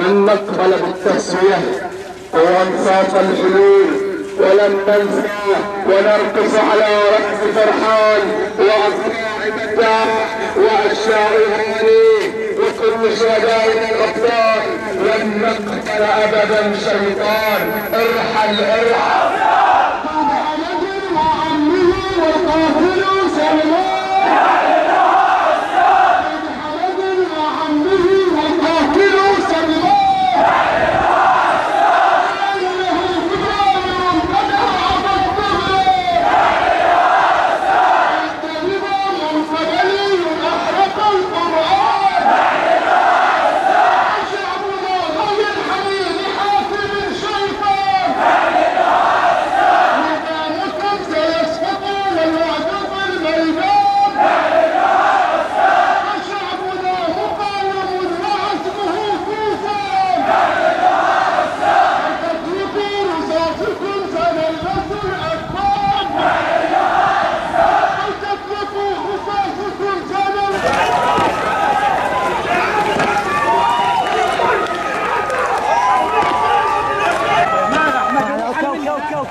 أن نقبل بالتسوية وأنصاف الحلول، ولم ننسى ونرقص على رأس فرحان وأصابع مداح وأشعار الهواني وكل شهدائنا الأبطال. لن نقتل أبدا شيطان. ارحل ارحل.